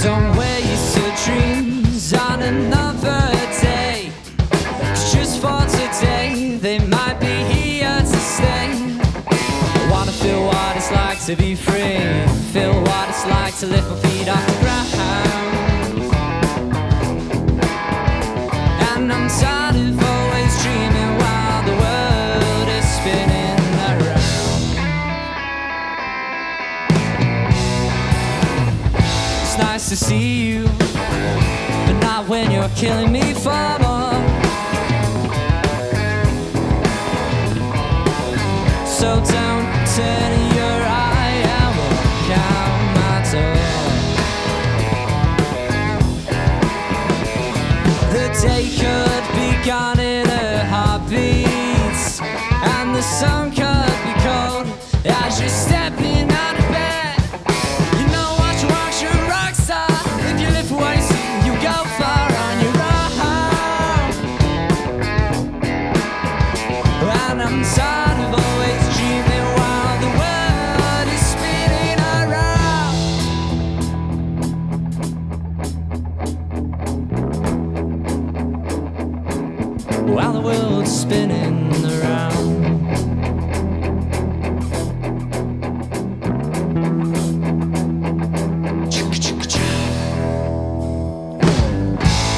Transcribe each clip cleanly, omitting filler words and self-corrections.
Don't waste your dreams on another day, 'cause just for today, they might be here to stay. I wanna feel what it's like to be free, feel what it's like to lift my feet off the ground. And I'm tired of always dreaming while the world is spinning around. It's nice to see you, but not when you're killing me for more. So don't turn your eye and walk out my door. The day could be gone in a heartbeat, and the sun could be cold as you're stepping out of bed. You know what you want, you're a rock star. If you live for what you see, you go far on your own. And I'm tired of always dreaming while the world is spinning around. While the world's spinning around.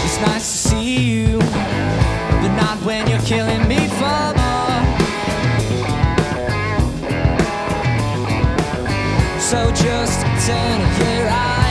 It's nice to see you, but not when you're killing me for more. So just turn your eyes.